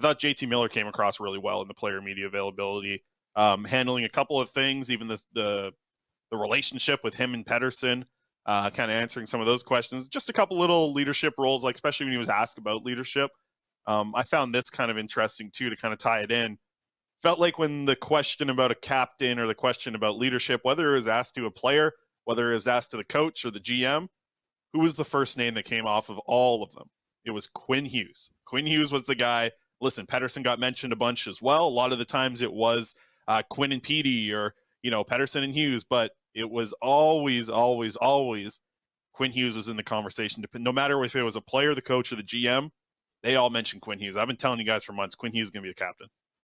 I thought JT Miller came across really well in the player media availability, handling a couple of things, even the relationship with him and Pettersson, kind of answering some of those questions, just a couple little leadership roles, like especially when he was asked about leadership. I found this kind of interesting too, to kind of tie it in. Felt like when the question about a captain or the question about leadership, whether it was asked to a player, whether it was asked to the coach or the GM, who was the first name that came off of all of them? It was Quinn Hughes. Quinn Hughes was the guy. Listen, Pettersson got mentioned a bunch as well. A lot of the times it was Quinn and Petey, or, you know, Pettersson and Hughes, but it was always, always, always Quinn Hughes was in the conversation. No matter if it was a player, the coach, or the GM, they all mentioned Quinn Hughes. I've been telling you guys for months, Quinn Hughes is going to be the captain.